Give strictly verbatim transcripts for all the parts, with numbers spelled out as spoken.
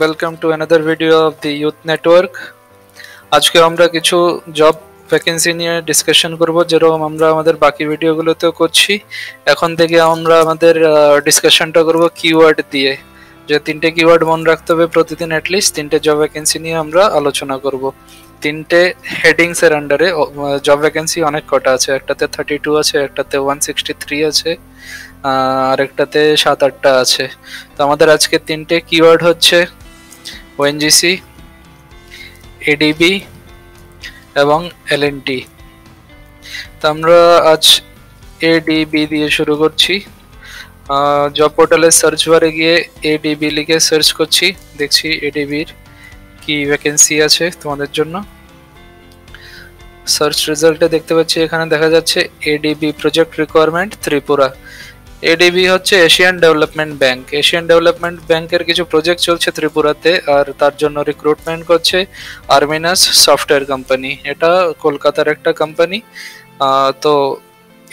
Welcome to another video of the youth network. आज के আমরা কিছু জব ভ্যাকেন্সি নিয়ে ডিসকাশন করব, যেরকম আমরা আমাদের বাকি ভিডিওগুলোতেও করছি। এখন থেকে আমরা আমাদের ডিসকাশনটা করব কিওয়ার্ড দিয়ে, যে তিনটে কিওয়ার্ড মনে রাখতে হবে প্রতিদিন, এট লিস্ট তিনটে জব ভ্যাকেন্সি নিয়ে আমরা আলোচনা করব। তিনটে হেডিংস এর আন্ডারে জব ভ্যাকেন্সি অনেক কটা আছে, একটাতে থার্টি টু আছে, একটাতে ওয়ান সিক্সটি থ্রি আছে, আর একটাতে সাত আটটা আছে। তো আমাদের আজকে তিনটে কিওয়ার্ড হচ্ছে O N G C, A D B এবং L and T। তো আমরা আজ A D B দিয়ে শুরু করছি। জব পোর্টালে সার্চ বারে গিয়ে A D B লিখে সার্চ করছি, দেখছি A D B এর কি ভ্যাকেন্সি আছে তোমাদের জন্য। সার্চ রেজাল্টে দেখতে পাচ্ছি এখানে দেখা যাচ্ছে A D B project requirement Tripura. A D B হচ্ছে Asian development bank. Asian development ব্যাংকের কিছু প্রজেক্ট চলছে ত্রিপুরাতে, আর তার জন্য রিক্রুটমেন্ট করছে আর্মেনাস সফটওয়্যার কোম্পানি। এটা কলকাতার একটা কোম্পানি। তো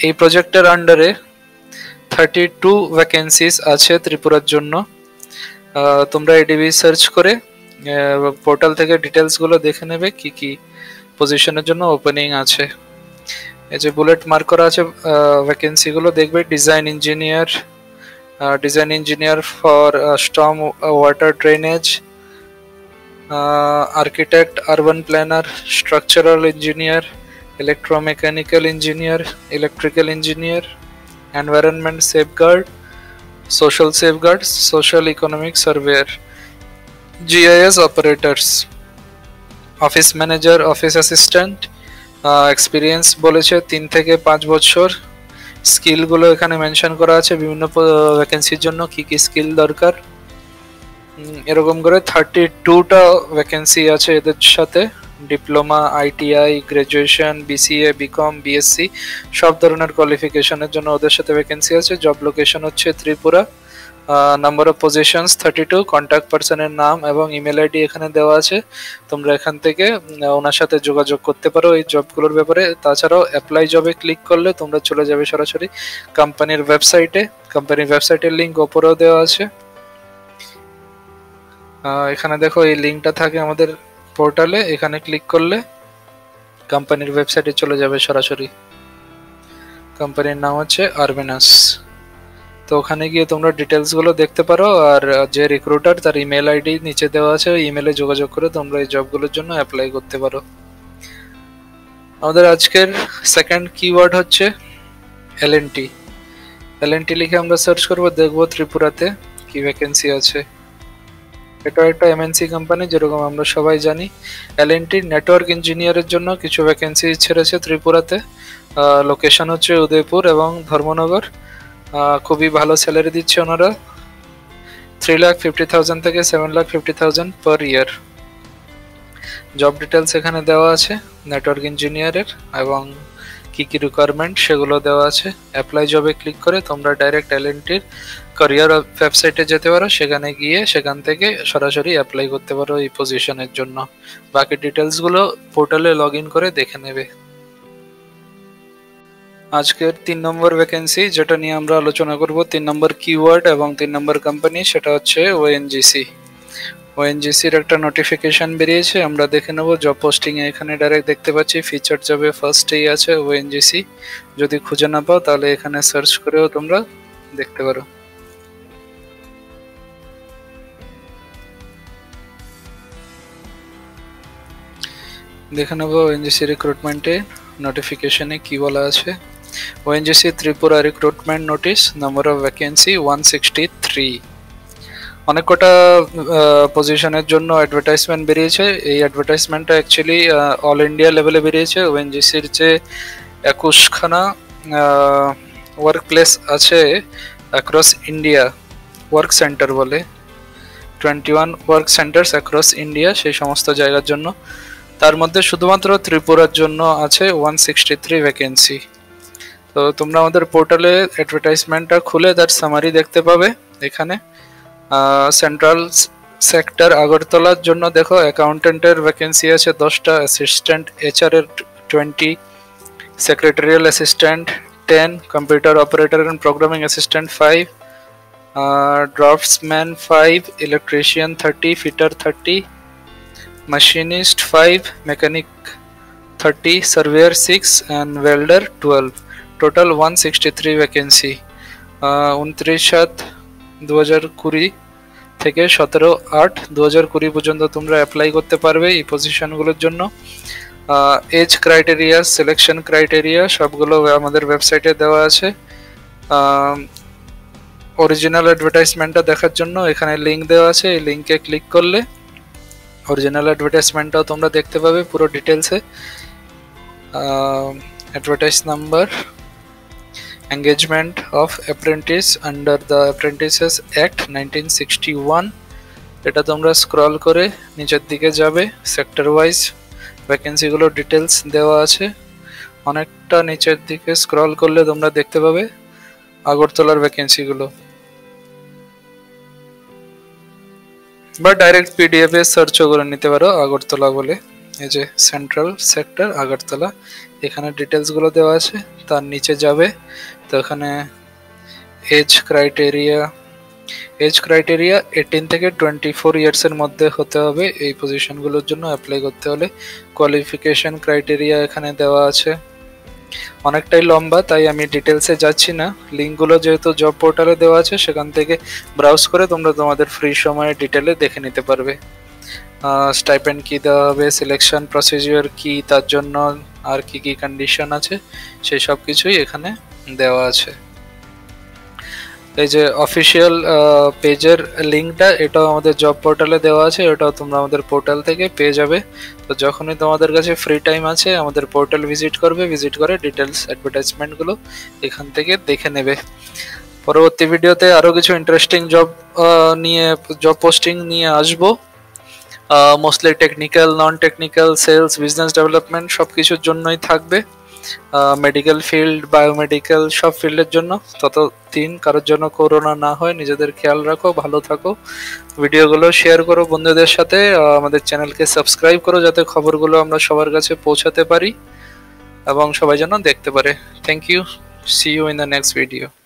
এই প্রজেক্টের আন্ডারে থার্টি টু ভ্যাকেন্সিস আছে ত্রিপুরার জন্য। তোমরা A D B সার্চ করে পোর্টাল থেকে ডিটেলসগুলো দেখে নেবে কি কি পজিশনের জন্য ওপেনিং আছে। এই যে বুলেট মার্ক করা আছে ভ্যাকেন্সিগুলো দেখবে। Design engineer, design engineer for storm water drainage, architect, urban planner, structural engineer, electromechanical engineer, electrical engineer, environment safeguard, social safeguard, social economic surveyor, G I S operators, office manager, office assistant, uh, experience বলেছে তিন থেকে পাঁচ বছর। স্কিলগুলো এখানে mention করা আছে বিভিন্ন ভ্যাকেন্সির জন্য কি কি স্কিল দরকার। এরকম করে থার্টি টুটা ভ্যাকেন্সি আছে এদের সাথে। Diploma, I T I, graduation, B C A, B Com, B S C সব ধরনের কোয়ালিফিকেশনের জন্য ওদের সাথে ভ্যাকেন্সি আছে। জব লোকেশন হচ্ছে Tripura. Number of positions thirty two. Contact পার্সনের নাম এবং ইমেল আইডি এখানে দেওয়া আছে, তোমরা এখান থেকে ওনার সাথে যোগাযোগ করতে পারো এই জবগুলোর ব্যাপারে। তাছাড়াও অ্যাপ্লাই জবে ক্লিক করলে তোমরা চলে যাবে সরাসরি কোম্পানির ওয়েবসাইটে। কোম্পানির ওয়েবসাইটের লিঙ্ক ওপরেও দেওয়া আছে। এখানে দেখো এই লিঙ্কটা থাকে আমাদের পোর্টালে, এখানে ক্লিক করলে কোম্পানির ওয়েবসাইটে চলে যাবে সরাসরি। কোম্পানির নাম হচ্ছে আরমেনাস। তো ওখানে গিয়ে তোমরা ডিটেলসগুলো দেখতে পারো, আর যে রিক্রুটার তার ইমেল আইডি নিচে দেওয়া আছে, ওই ইমেলে যোগাযোগ করে তোমরা এই জবগুলোর জন্য অ্যাপ্লাই করতে পারো। আমাদের আজকের সেকেন্ড কিওয়ার্ড হচ্ছে L and T। L and T লিখে আমরা সার্চ করব, দেখব ত্রিপুরাতে কি ভ্যাকেন্সি আছে। এটা একটা M N C কোম্পানি, যেরকম আমরা সবাই জানি। L and T নেটওয়ার্ক ইঞ্জিনিয়ারের জন্য কিছু ভ্যাকেন্সি ছেড়েছে ত্রিপুরাতে। লোকেশন হচ্ছে উদয়পুর এবং ধর্মনগর। খুবই ভালো স্যালারি দিচ্ছে ওনারা, থ্রি লাখ ফিফটি থাউজেন্ড থেকে seven lakh fifty thousand per year. Job details এখানে দেওয়া আছে নেটওয়ার্ক ইঞ্জিনিয়ারের, এবং কি কি রিকোয়ারমেন্ট সেগুলো দেওয়া আছে। অ্যাপ্লাই জবে ক্লিক করে তোমরা ডাইরেক্ট L and Tর ক্যারিয়ার ওয়েবসাইটে যেতে পারো, সেখানে গিয়ে সেখান থেকে সরাসরি অ্যাপ্লাই করতে পারো এই পজিশনের জন্য। বাকি ডিটেলসগুলো পোর্টালে লগ ইন করে দেখে নেবে। আজকের তিন নম্বর ভ্যাকেন্সি যেটা নিয়ে আমরা আলোচনা করব, তিন নম্বর কিওয়ার্ড এবং তিন নম্বর কোম্পানি, সেটা হচ্ছে O N G C। O N G C-র একটা নোটিফিকেশন বেরিয়েছে, আমরা দেখে নেব। জব পোস্টিংয়ে এখানে ডাইরেক্ট দেখতে পাচ্ছি ফিচার জবে ফার্স্টেই আছে O N G C। যদি খুঁজে না পাও তাহলে এখানে সার্চ করেও তোমরা দেখতে পারো। দেখে নেব O N G C রিক্রুটমেন্টে নোটিফিকেশনে কি বলা আছে। O N G C Tripura recruitment notice, number of vacancy one sixty three. অনেক কটা পজিশনের জন্য অ্যাডভার্টাইজমেন্ট বেরিয়েছে। এই অ্যাডভার্টাইজমেন্টটা অ্যাকচুয়ালি অল ইন্ডিয়া লেভেলে বেরিয়েছে। O N G C-র যে একুশখানা ওয়ার্ক প্লেস আছে অ্যাক্রস ইন্ডিয়া, ওয়ার্ক সেন্টার বলে, twenty one work centres across India, সেই সমস্ত জায়গার জন্য। তার মধ্যে শুধুমাত্র ত্রিপুরার জন্য আছে ওয়ান সিক্সটি থ্রি ভ্যাকেন্সি। তো তোমরা আমাদের পোর্টালে অ্যাডভার্টাইজমেন্টটা খুলে তার সামারি দেখতে পাবে। এখানে সেন্ট্রাল সেক্টর আগরতলার জন্য দেখো অ্যাকাউন্টেন্টের ভ্যাকেন্সি আছে দশটা, অ্যাসিস্ট্যান্ট H R এর twenty, secretarial assistant ten, computer operator and programming assistant five, draftsman five, electrician thirty, fitter thirty, machinist five, mechanic thirty, surveyor six and welder twelve. Total one sixty three vacancy उनतीस सात दो हज़ार कुड़ी থেকে सत्रह आठ दो हज़ार कुड़ी पर्यन्त तुम्हारा अप्लाई करते पारबे এই পজিশনগুলোর জন্য। এজ ক্রাইটেরিয়া, সিলেকশন ক্রাইটেরিয়া সবগুলো আমাদের ওয়েবসাইটে দেওয়া আছে। অরিজিনাল অ্যাডভার্টাইজমেন্টটা দেখার জন্য এখানে লিংক দেওয়া আছে, এই লিংকে ক্লিক করলে অরিজিনাল অ্যাডভার্টাইজমেন্টটাও তোমরা দেখতে পাবে পুরো ডিটেলসে। Advertise number, engagement of apprentice under the apprentices act nineteen sixty one. এটা তোমরা স্ক্রল করে নিচের দিকে যাবে, সেক্টর ওয়াইজ ভ্যাকেন্সিগুলো ডিটেলস দেওয়া আছে। অনেকটা নিচের দিকে স্ক্রল করলে তোমরা দেখতে পাবে আগরতলার ভ্যাকেন্সিগুলো, বা ডাইরেক্ট পিডিএফ এ সার্চও করে নিতে পারো আগরতলা বলে। এই যে সেন্ট্রাল সেক্টর আগরতলা, এখানে ডিটেলসগুলো দেওয়া আছে। তার নিচে যাবে তো এখানে age criteria, age criteria eighteen থেকে টোয়েন্টি ফোর ইয়ার্সের মধ্যে হতে হবে এই পজিশনগুলোর জন্য অ্যাপ্লাই করতে হলে। কোয়ালিফিকেশন ক্রাইটেরিয়া এখানে দেওয়া আছে, অনেকটাই লম্বা তাই আমি ডিটেলসে যাচ্ছি না। লিঙ্কগুলো যেহেতু জব পোর্টালে দেওয়া আছে সেখান থেকে ব্রাউজ করে তোমরা তোমাদের ফ্রি সময়ে ডিটেলে দেখে নিতে পারবে। স্টাইপেন্ড কী দেওয়া হবে, সিলেকশন প্রসিজিওর কী, তার জন্য আর কী কী কন্ডিশন আছে সেই সব কিছুই এখানে দেওয়া আছে। এই যে অফিসিয়াল পেজের লিঙ্কটা এটাও আমাদের জব পোর্টালে দেওয়া আছে, এটাও তোমরা আমাদের পোর্টাল থেকে পেয়ে যাবে। তো যখনই তোমাদের কাছে ফ্রি টাইম আছে আমাদের পোর্টাল ভিজিট করবে, ভিজিট করে ডিটেলস অ্যাডভার্টাইজমেন্টগুলো এখান থেকে দেখে নেবে। পরবর্তী ভিডিওতে আরও কিছু ইন্টারেস্টিং জব নিয়ে জব পোস্টিং নিয়ে আসবো, mostly technical, non technical, sales, business development সব কিছুর জন্যই থাকবে, মেডিকেল ফিল্ড, বায়োমেডিক্যাল সব ফিল্ডের জন্য। ততদিন কারোর জন্য করোনা না হয় নিজেদের খেয়াল রাখো, ভালো থাকো। ভিডিওগুলো শেয়ার করো বন্ধুদের সাথে, আমাদের চ্যানেলকে সাবস্ক্রাইব করো যাতে খবরগুলো আমরা সবার কাছে পৌঁছাতে পারি এবং সবাই যেন দেখতে পারে। Thank you, see you in the next video.